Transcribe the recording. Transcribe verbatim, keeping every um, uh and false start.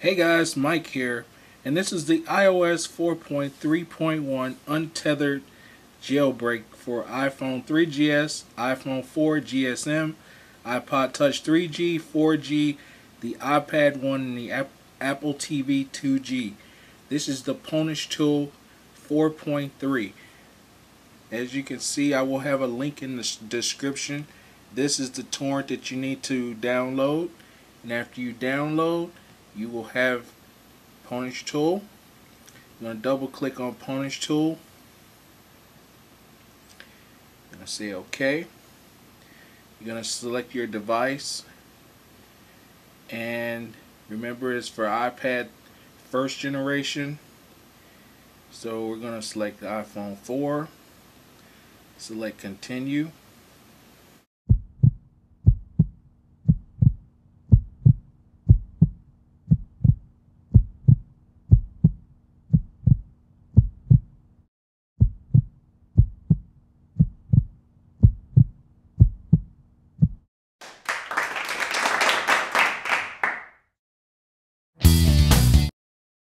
Hey guys, Mike here, and this is the i O S four point three point one untethered jailbreak for iPhone three G S, iPhone four G S M, iPod Touch three G, four G, the iPad one, and the Ap Apple T V two G. This is the Pwnage Tool four point three. As you can see, I will have a link in the description. This is the torrent that you need to download, and after you download, you will have Pwnage Tool. I'm going to double click on Pwnage Tool and I say OK. You're going to select your device, and remember it's for iPad first generation, so we're going to select the iPhone four, select continue.